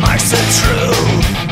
I said true.